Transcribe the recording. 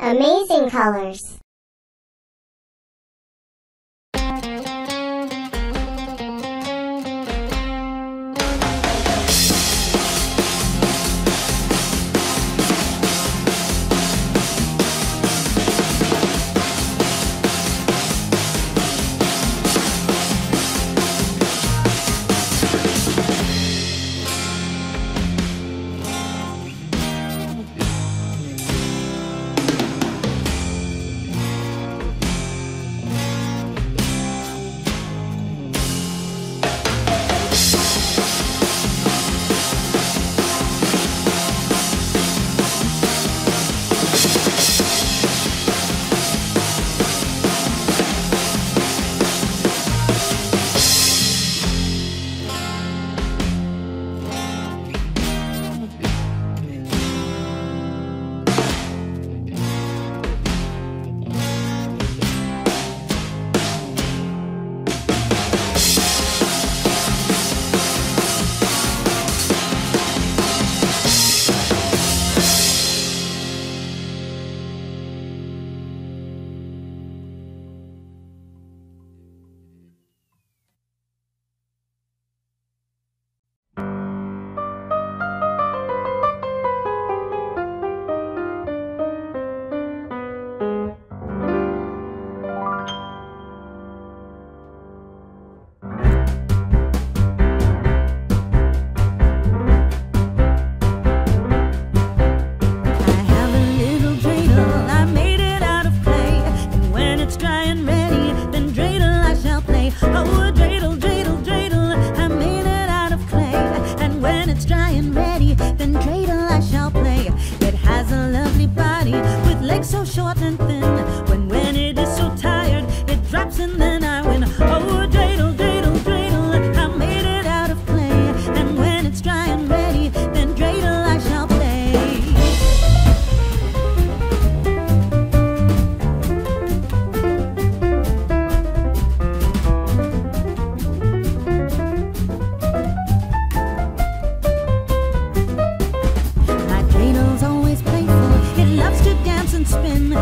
Amazing colors. Spin.